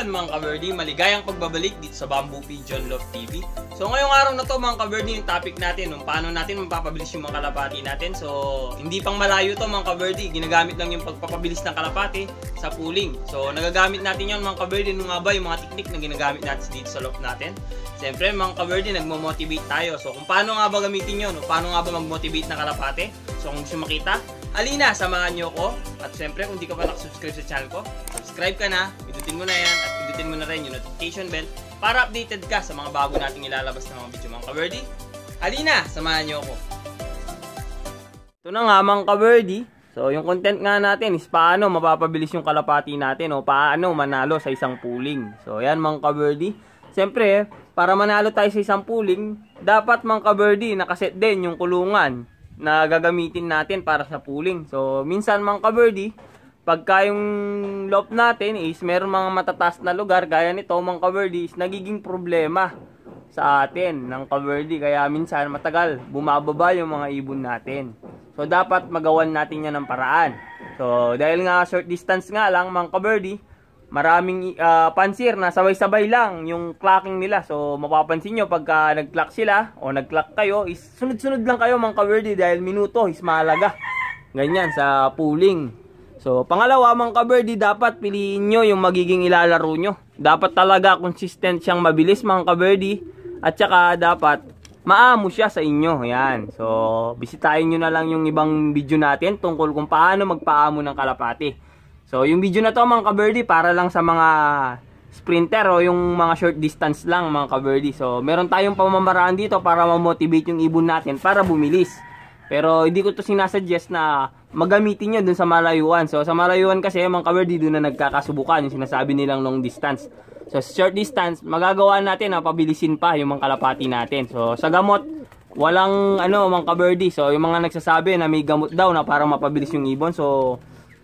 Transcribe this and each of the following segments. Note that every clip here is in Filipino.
Yon mga ka-Verdi, maligayang pagbabalik dito sa Bamboo Pigeon Love TV. So ngayong araw na to mga ka-Verdi, yung topic natin, paano natin mapapabilis yung mga kalapati natin. So hindi pang malayo to mga ka-Verdi, ginagamit lang yung pagpapabilis ng kalapati sa pooling. So nagagamit natin yon mga ka-Verdi, ano nga ba yung mga teknik na ginagamit natin dito sa loft natin. Siyempre mga ka-Verdi, nagmo-motivate tayo. So kung paano nga ba gamitin yon, paano nga ba mag-motivate ng kalapati. So kung gusto makita, halina, samahan nyo ko. At siyempre, kung di ka pa nakasubscribe sa channel ko, subscribe ka na, pindutin mo na yan, at pindutin mo na rin yung notification bell para updated ka sa mga bago nating ilalabas na mga video mga ka-Verdi. Halina, samahan nyo ko. Ito na nga mga ka-Verdi. So, yung content nga natin is paano mapapabilis yung kalapati natin o paano manalo sa isang pooling. So, yan mga ka-Verdi. Siyempre, para manalo tayo sa isang pooling, dapat mga ka-Verdi, nakaset din yung kulungan na gagamitin natin para sa pooling. So, minsan mga ka-Verdi, pagka yung loft natin is meron mga matatas na lugar, gaya nito mga ka-Verdi, is nagiging problema sa atin ng ka-Verdi. Kaya minsan matagal, bumababa yung mga ibon natin. So, dapat magawan natin yan ng paraan. So, dahil nga short distance nga lang mga ka-Verdi, maraming pansir na sabay-sabay lang yung clocking nila. So, mapapansin nyo pagka nag-clock sila o nag-clock kayo, is sunod-sunod lang kayo mga ka-Verdi dahil minuto is mahalaga. Ganyan sa pooling. So, pangalawa mga ka-Verdi, dapat piliin nyo yung magiging ilalaro nyo. Dapat talaga consistent siyang mabilis mga ka-Verdi. At saka dapat maamo siya sa inyo. Yan. So, bisitahin nyo na lang yung ibang video natin tungkol kung paano magpaamo ng kalapati. So, yung video na to mga ka-Verdi, para lang sa mga sprinter o yung mga short distance lang mga ka-Verdi. So, meron tayong pamamaraan dito para ma-motivate yung ibon natin para bumilis. Pero, hindi ko to sinasuggest na magamitin nyo dun sa malayuan. So, sa malayuan kasi mga ka-Verdi, dun na nagkakasubukan yung sinasabi nilang long distance. So, short distance, magagawa natin na pabilisin pa yung mga kalapati natin. So, sa gamot, walang ano mga ka-Verdi. So, yung mga nagsasabi na may gamot daw na para mapabilis yung ibon. So,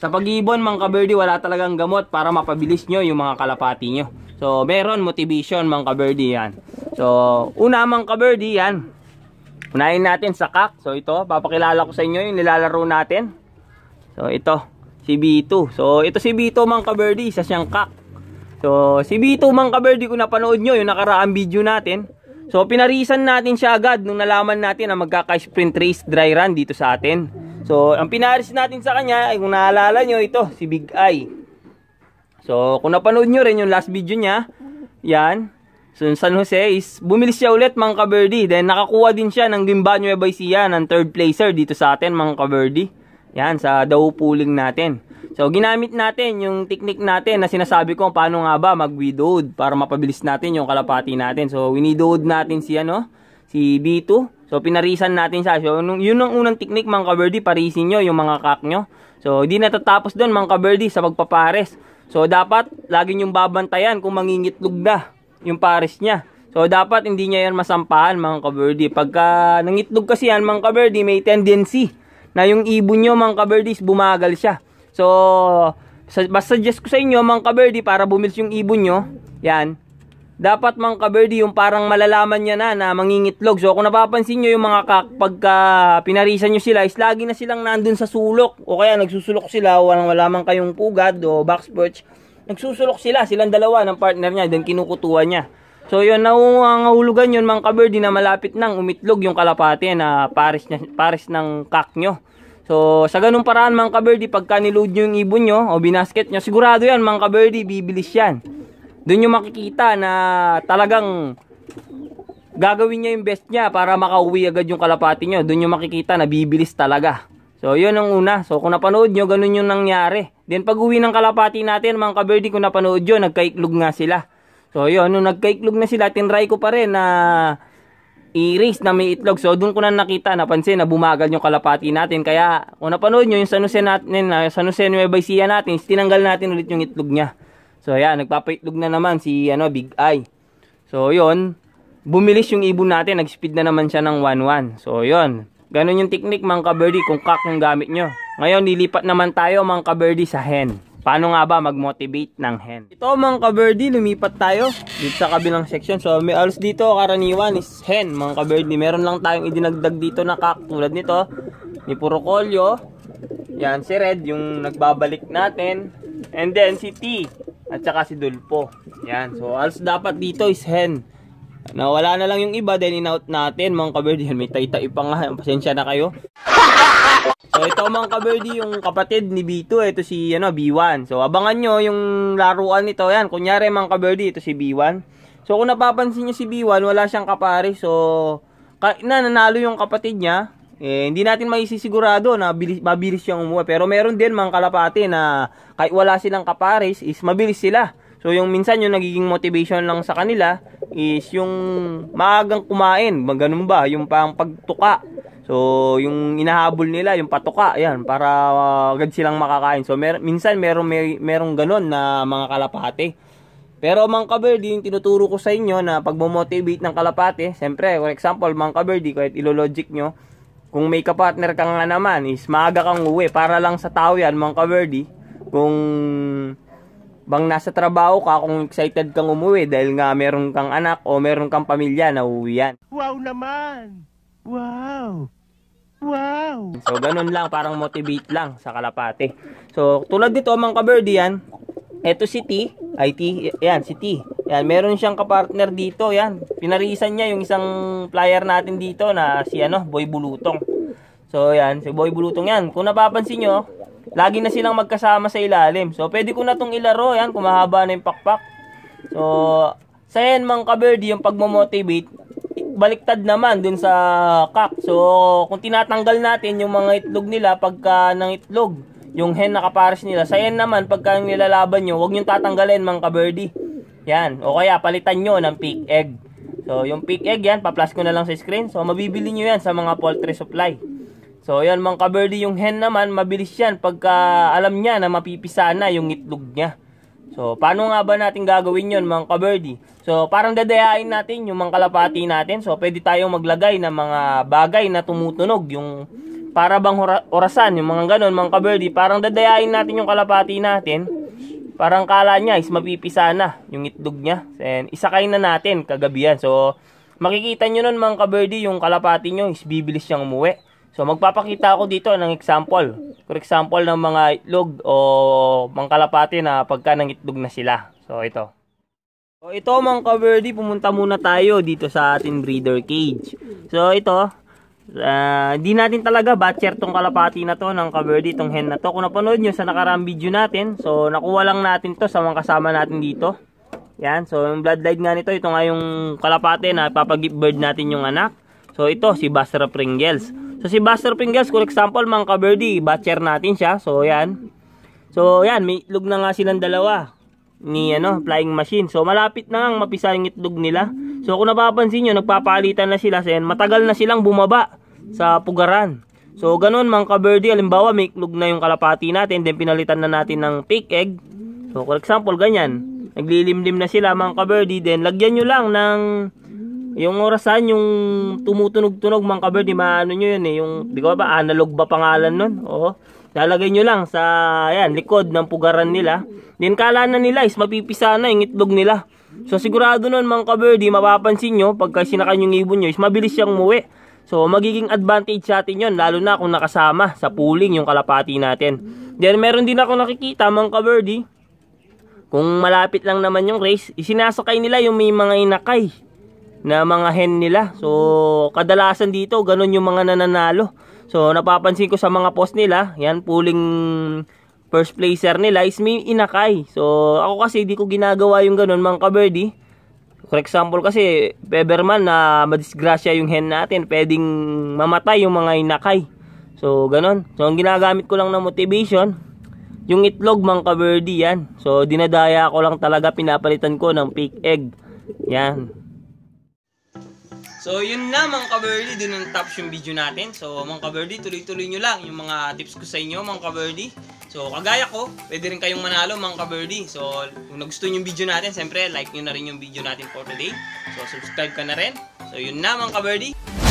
sa pag-iibon mga ka-Verdi, wala talagang gamot para mapabilis nyo yung mga kalapati nyo. So, meron motivation mga ka-Verdi yan. So, una mga ka-Verdi yan. Unahin natin sa kak. So, ito, papakilala ko sa inyo yung nilalaro natin. So, ito, si B2. So, ito si B2 mga ka-Verdi, isa siyang kak. So, si B2 mga ka-Verdi, kung napanood nyo yung nakaraang video natin. So, pinarisan natin siya agad nung nalaman natin na magkaka-sprint race dry run dito sa atin. So, ang pinaris natin sa kanya ay kung naalala nyo, ito, si Big Eye. So, kung napanood nyo rin yung last video niya, yan. So, San Jose is, bumilis siya ulit mga ka-Verdi. Then, nakakuha din siya ng Gimba Nueva Ecija ng third placer dito sa atin mga ka-Verdi. Yan, sa daw pooling natin. So, ginamit natin yung technique natin na sinasabi ko paano nga ba mag-widowed para mapabilis natin yung kalapati natin. So, winidowed natin si, ano, si B2. So, pinarisan natin siya. So, yun ang unang teknik mga ka-Verdi, parisin nyo yung mga kak nyo. So, hindi natatapos doon mga ka-Verdi sa pagpapares. So, dapat lagi nyong babantayan kung mangingitlog na yung pares niya. So, dapat hindi niya yan masampahan mga ka-Verdi. Pagka nangitlog kasi yan mga ka-Verdi, may tendency na yung ibon nyo mga ka-Verdi bumagal siya. So, suggest ko sa inyo mga ka-Verdi para bumilis yung ibon nyo. Yan. Dapat mga ka-Verdi yung parang malalaman niya na mangingitlog. So kung napapansin nyo yung mga kak, pagka pinarisan nyo sila is lagi na silang nandun sa sulok. O kaya nagsusulok sila, wala man kayong pugad o box perch. Nagsusulok sila, silang dalawa ng partner niya, then kinukutuan niya. So yun, nangangahulugan yun mga ka-Verdi na malapit nang umitlog yung kalapate na pares ng kak nyo. So sa ganung paraan mga ka-Verdi, pagka niload nyo yung ibon nyo o binasket nyo, sigurado yan mga ka-Verdi, bibilis yan. Doon yung makikita na talagang gagawin niya yung best niya para makauwi agad yung kalapati nyo. Doon yung makikita na bibilis talaga. So, yun ang una. So, kung napanood nyo, ganun yung nangyari. Then, pag uwi ng kalapati natin, mga ka-Verdi, kung napanood nyo, nagkaiklog nga sila. So, yun. Nung nagkaiklog na sila, tinry ko pa rin na i-race na may itlog. So, doon ko na nakita, napansin na bumagal yung kalapati natin. Kaya, kung napanood nyo, yung San Jose Nueva Ecija natin, tinanggal natin ulit yung itlog niya. So, ayan, nagpapaitlog na naman si Big Eye. So, yon, bumilis yung ibon natin. Nag-speed na naman siya ng 1-1. So, yon, ganun yung technique, mga ka-Verdi, kung kak yung gamit nyo. Ngayon, lilipat naman tayo, mga ka-Verdi, sa hen. Paano nga ba mag-motivate ng hen? Ito, mga ka-Verdi, lumipat tayo dito sa kabilang section. So, may alos dito, karaniwan is hen, mga ka-Verdi. Meron lang tayong idinagdag dito na kak. Tulad nito, ni Purokolyo. Yan, si Red, yung nagbabalik natin. And then, si T. at saka si Dulpo. Yan. So, alas dapat dito is hen. Nawala na lang yung iba, then in-out natin mga kaberdi. May tay-tay pa nga. Pasensya na kayo. So, ito mga kaberdi, yung kapatid ni B2. Ito si ano, B1. So, abangan nyo yung laruan nito. Yan. Kunyari mga kaberdi, ito si B1. So, kung napapansin nyo si B1, wala siyang kapare. So, nananalo yung kapatid niya. Eh, hindi natin maisigurado na mabilis siyang umuwi. Pero meron din mga kalapate na kahit wala silang kapares is mabilis sila. So yung minsan yung nagiging motivation lang sa kanila is yung maagang kumain. Ganun ba? Yung pang pagtuka. So yung inahabol nila, yung patuka. Yan, para agad silang makakain. So minsan merong ganun na mga kalapate. Pero mga kaberdi, yung tinuturo ko sa inyo na pagmomotivate ng kalapate. Siyempre, for example, mga kaberdi, kahit ilologic nyo. Kung may kapartner ka nga naman is maaga kang uwi para lang sa tao yan mga kaberdi. Kung bang nasa trabaho ka, kung excited kang umuwi dahil nga meron kang anak o meron kang pamilya na uwi yan. Wow naman! Wow! Wow! So ganun lang, parang motivate lang sa kalapate. So tulad dito mga kaberdi yan, eto si T, ay T, yan si T. Yan, meron siyang kapartner dito, yan. Pinarisan niya yung isang flyer natin dito na si ano, Boy Bulutong. So, yan, si Boy Bulutong yan. Kung napapansin nyo, lagi na silang magkasama sa ilalim. So, pwede ko na itong ilaro, yan, kumahaba na yung pakpak. So, sa yan, mga kaberdi, yung pagmamotivate, baliktad naman dun sa cup. So, kung tinatanggal natin yung mga itlog nila pagka ng itlog, yung hen na kapares nila, sa yan naman, pagka nilalaban nyo, huwag nyo tatanggalin, mga kaberdi. Yan. O kaya, palitan nyo ng pig egg. So, yung pig egg yan, paplas ko na lang sa screen. So, mabibili nyo yan sa mga poultry supply. So, yan mga kaberdi, yung hen naman, mabilis yan pagka alam niya na mapipisa na yung itlog niya. So, paano nga ba natin gagawin yun mga kaberdi? So, parang dadayain natin yung mga kalapati natin. So, pwede tayong maglagay ng mga bagay na tumutunog. Yung para bang orasan, yung mga ganon mga kaberdi. Parang dadayain natin yung kalapati natin. Parang kala niya is mapipisa na yung itlog niya. And isakay na natin kagabi yan. So, makikita nyo nun mga kaberdi, yung kalapati nyo is bibilis siyang umuwi. So, magpapakita ako dito ng example. For example, ng mga itlog o mga kalapati na pagka ng itlog na sila. So, ito. So, ito mga kaberdi, pumunta muna tayo dito sa ating breeder cage. So, ito. Di natin talaga batcher tong kalapati na to ng kaberdi, tong hen na to. Kung napanood nyo sa nakaraang video natin, so nakuha lang natin to sa mga kasama natin dito. Yan, so yung bloodline nga nito, ito nga yung kalapati na ipapag-give birth natin yung anak. So ito, si Buster Pringles. So si Buster Pringles, for example mga kaberdi, batcher natin siya. So yan. So yan, may itlog na nga silang dalawa ni ano, Flying Machine. So malapit na nga mapisa yung itlog nila. So kung napapansin nyo, nagpapalitan na sila. So, yan, matagal na silang bumaba sa pugaran. So ganun mga kaberdi, halimbawa may itlog na yung kalapati natin, then pinalitan na natin ng pig egg. So for example ganyan, naglilimlim na sila mga kaberdi, then lagyan nyo lang ng yung orasan, yung tumutunog-tunog mga kaberdi. Maano nyo yun eh, yung di ko ba analog ba pangalan nun? Oo. Lalagay nyo lang sa ayan, likod ng pugaran nila. Then kala na nila is mapipisa na yung itlog nila. So sigurado nun mga kaberdi, mapapansin nyo pagka sinakan yung ibon nyo is mabilis siyang umuwi. So magiging advantage sa atin yun, lalo na kung nakasama sa pooling yung kalapati natin. Then meron din ako nakikita mga kaberdi, kung malapit lang naman yung race, isinasakay nila yung may mga inakay na mga hen nila. So kadalasan dito ganun yung mga nananalo. So, napapansin ko sa mga post nila, yan, pooling first placer nila is may inakay. So, ako kasi, di ko ginagawa yung ganun, mga kaberdi. For example kasi, Peberman na madisgrasya yung hen natin, pwedeng mamatay yung mga inakay. So, ganun. So, ang ginagamit ko lang na motivation, yung itlog, mga kaberdi, yan. So, dinadaya ko lang talaga, pinapalitan ko ng pig egg. Yan. So yun na mga kaberdi, dun ang tops yung video natin. So mga kaberdi, tuloy-tuloy nyo lang yung mga tips ko sa inyo mga kaberdi. So kagaya ko, pwede rin kayong manalo mga kaberdi. So kung nagustuhan yung video natin, siyempre like nyo na rin yung video natin for today. So subscribe ka na rin. So yun na mga kaberdi.